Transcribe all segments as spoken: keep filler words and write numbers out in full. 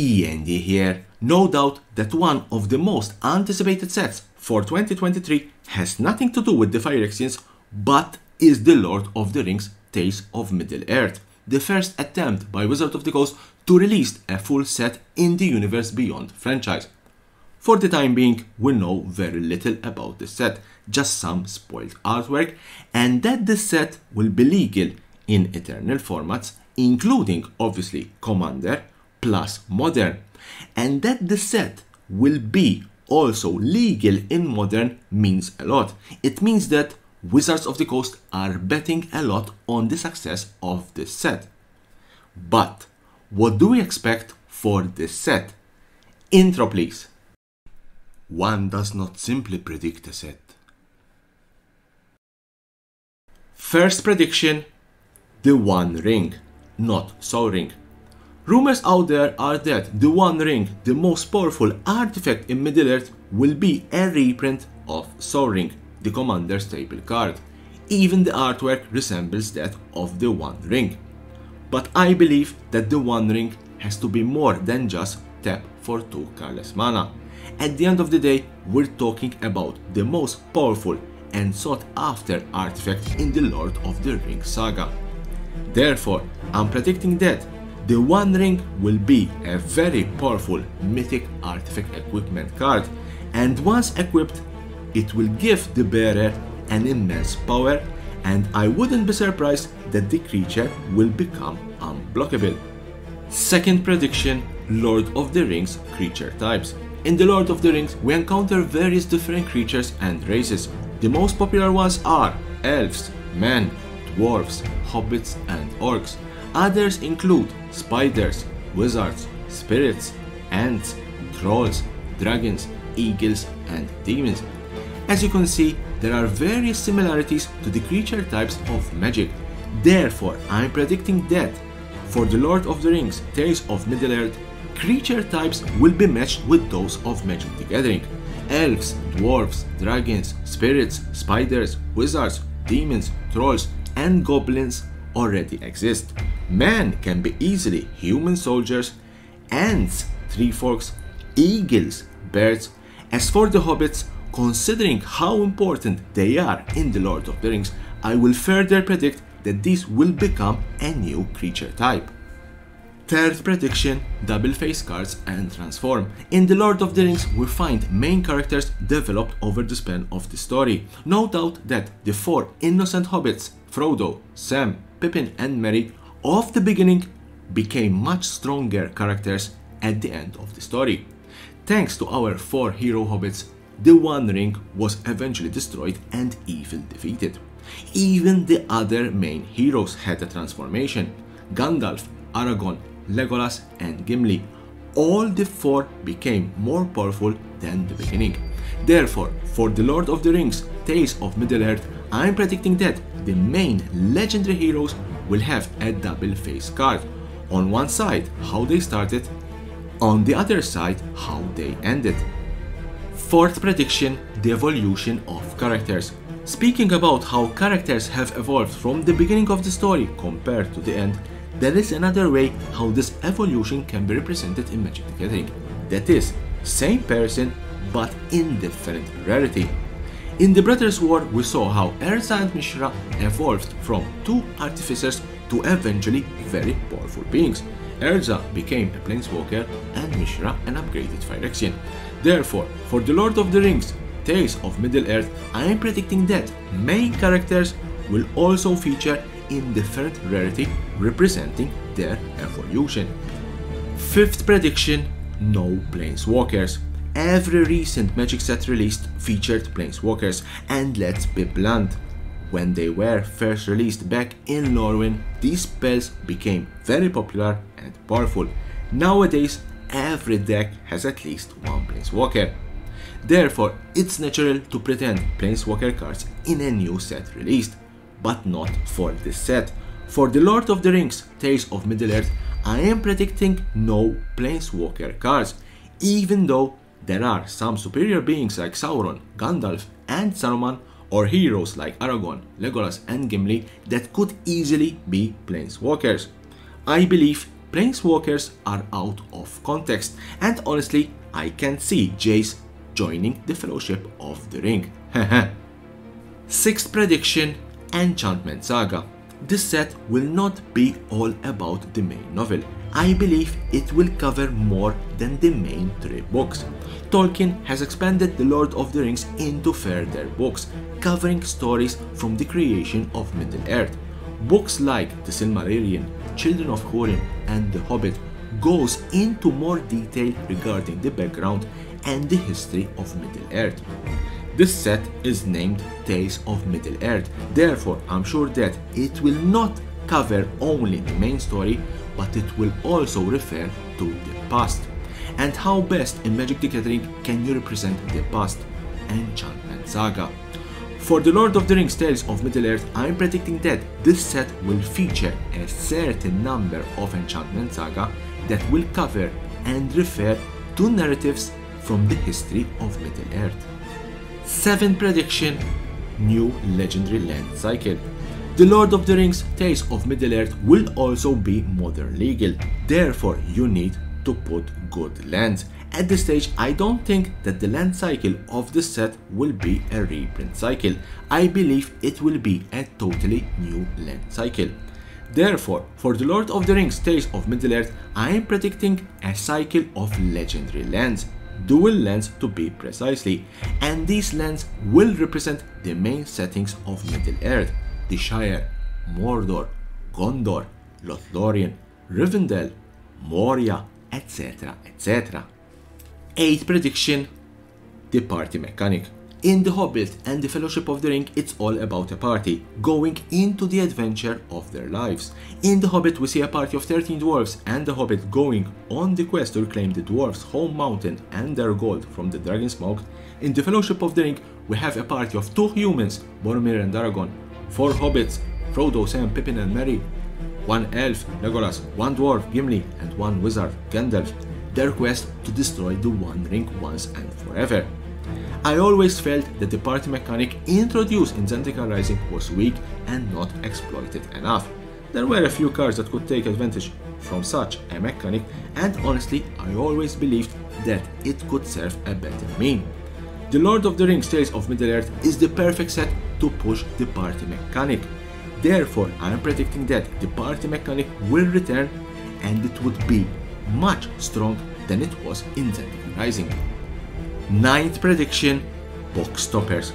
E and D here. No doubt that one of the most anticipated sets for twenty twenty-three has nothing to do with the Phyrexians, but is the Lord of the Rings Tales of Middle-earth, the first attempt by Wizard of the Coast to release a full set in the Universe Beyond franchise. For the time being, we know very little about the set, just some spoiled artwork, and that the set will be legal in Eternal formats, including obviously Commander plus Modern, and that the set will be also legal in Modern means a lot. It means that Wizards of the Coast are betting a lot on the success of this set. But what do we expect for this set? Intro please. One does not simply predict a set. First prediction, The One Ring, not Sol Ring. Rumors out there are that The One Ring, the most powerful artifact in Middle-earth, will be a reprint of Sol Ring, the Commander's staple card. Even the artwork resembles that of The One Ring. But I believe that The One Ring has to be more than just tap for two colorless mana. At the end of the day, we're talking about the most powerful and sought after artifact in the Lord of the Rings saga. Therefore, I'm predicting that The One Ring will be a very powerful mythic artifact equipment card, and once equipped, it will give the bearer an immense power, and I wouldn't be surprised that the creature will become unblockable. Second prediction, Lord of the Rings creature types. In the Lord of the Rings, we encounter various different creatures and races. The most popular ones are elves, men, dwarves, hobbits and orcs. Others include spiders, wizards, spirits, ants, trolls, dragons, eagles and demons. As you can see, there are various similarities to the creature types of Magic. Therefore, I'm predicting that for the Lord of the Rings Tales of Middle-earth, creature types will be matched with those of Magic the Gathering. Elves, dwarves, dragons, spirits, spiders, wizards, demons, trolls and goblins already exist. Men can be easily human soldiers, ants, tree folks, eagles, birds. As for the hobbits, considering how important they are in the Lord of the Rings, I will further predict that these will become a new creature type. Third prediction, double face cards and transform. In the Lord of the Rings, we find main characters developed over the span of the story. No doubt that the four innocent hobbits, Frodo, Sam, Pippin and Merry, of the beginning became much stronger characters at the end of the story. Thanks to our four hero hobbits, the One Ring was eventually destroyed and evil defeated. Even the other main heroes had a transformation. Gandalf, Aragorn, Legolas and Gimli. All the four became more powerful than the beginning. Therefore, for the Lord of the Rings Tales of Middle-earth, I'm predicting that the main legendary heroes will have a double face card. On one side, how they started, on the other side, how they ended. Fourth prediction, the evolution of characters. Speaking about how characters have evolved from the beginning of the story compared to the end, there is another way how this evolution can be represented in Magic the Gathering. That is, same person but in different rarity. In the Brothers War, we saw how Urza and Mishra evolved from two artificers to eventually very powerful beings. Urza became a planeswalker and Mishra an upgraded Phyrexian. Therefore, for the Lord of the Rings Tales of Middle-earth, I am predicting that main characters will also feature in different rarity, representing their evolution. Fifth prediction, no planeswalkers. Every recent Magic set released featured planeswalkers, and let's be blunt, when they were first released back in Lorwyn, these spells became very popular and powerful. Nowadays, every deck has at least one planeswalker. Therefore, it's natural to pretend planeswalker cards in a new set released, but not for this set. For the Lord of the Rings Tales of Middle-earth, I am predicting no planeswalker cards, even though there are some superior beings like Sauron, Gandalf and Saruman, or heroes like Aragorn, Legolas and Gimli that could easily be planeswalkers. I believe planeswalkers are out of context, and honestly, I can see Jace joining the Fellowship of the Ring. Sixth prediction, Enchantment Saga. This set will not be all about the main novel. I believe it will cover more than the main three books. Tolkien has expanded The Lord of the Rings into further books, covering stories from the creation of Middle-earth. Books like The Silmarillion, Children of Húrin and The Hobbit goes into more detail regarding the background and the history of Middle-earth. This set is named Tales of Middle-earth, therefore I'm sure that it will not cover only the main story, but it will also refer to the past. And how best in Magic: The Gathering can you represent the past? Enchantment Saga. For the Lord of the Rings Tales of Middle-earth, I'm predicting that this set will feature a certain number of Enchantment Saga that will cover and refer to narratives from the history of Middle-earth. seventh prediction, new legendary land cycle. The Lord of the Rings Tales of Middle-earth will also be modern legal, therefore you need to put good lands. At this stage, I don't think that the land cycle of this set will be a reprint cycle. I believe it will be a totally new land cycle. Therefore, for the Lord of the Rings Tales of Middle-earth, I am predicting a cycle of legendary lands, dual lands to be precisely, and these lands will represent the main settings of Middle-earth: the Shire, Mordor, Gondor, Lothlorien, Rivendell, Moria, etc, et cetera. eighth prediction, the party mechanic. In The Hobbit and the Fellowship of the Ring, it's all about a party going into the adventure of their lives. In The Hobbit, we see a party of thirteen dwarves and the Hobbit going on the quest to reclaim the dwarves' home mountain and their gold from the dragon smoke. In the Fellowship of the Ring, we have a party of two humans, Boromir and Aragorn, four hobbits, Frodo, Sam, Pippin and Merry, one elf, Legolas, one dwarf, Gimli, and one wizard, Gandalf, their quest to destroy the One Ring once and forever. I always felt that the party mechanic introduced in Zendikar Rising was weak and not exploited enough. There were a few cards that could take advantage from such a mechanic, and honestly I always believed that it could serve a better mean. The Lord of the Rings Tales of Middle-earth is the perfect set to push the party mechanic. Therefore, I am predicting that the party mechanic will return, and it would be much stronger than it was in Zendikar Rising. ninth prediction, box toppers.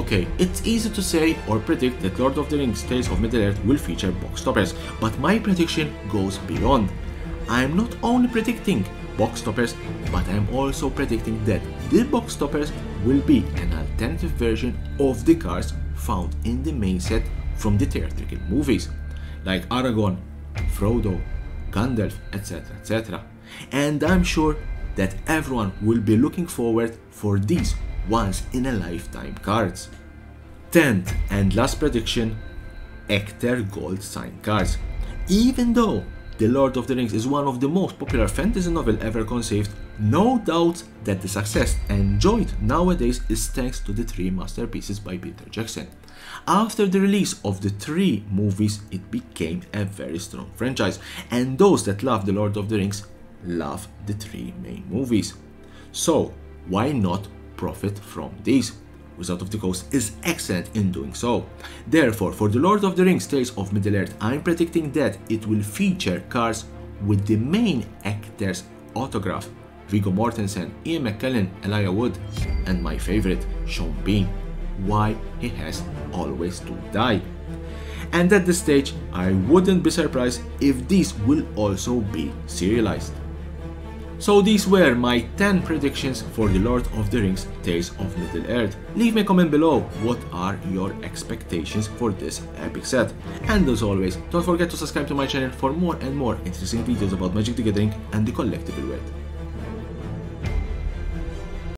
Okay, it's easy to say or predict that Lord of the Rings Tales of Middle-earth will feature box toppers, but my prediction goes beyond. I am not only predicting box toppers, but I am also predicting that the box toppers will be an alternative version of the cards found in the main set from the theatrical movies, like Aragorn, Frodo, Gandalf, etc, et cetera. And I'm sure that everyone will be looking forward for these once-in-a-lifetime cards. tenth and last prediction, Ekter Gold signed cards. Even though The Lord of the Rings is one of the most popular fantasy novels ever conceived, no doubt that the success enjoyed nowadays is thanks to the three masterpieces by Peter Jackson. After the release of the three movies, it became a very strong franchise, and those that love The Lord of the Rings love the three main movies. So why not profit from these? Wizard of the Coast is excellent in doing so. Therefore, for the Lord of the Rings Tales of Middle-earth, I'm predicting that it will feature cards with the main actors' autograph: Viggo Mortensen, Ian McKellen, Elijah Wood, and my favorite, Sean Bean. Why he has always to die. And at this stage, I wouldn't be surprised if these will also be serialized. So these were my ten predictions for the Lord of the Rings Tales of Middle-earth. Leave me a comment below what are your expectations for this epic set. And as always, don't forget to subscribe to my channel for more and more interesting videos about Magic: The Gathering and the collectible world.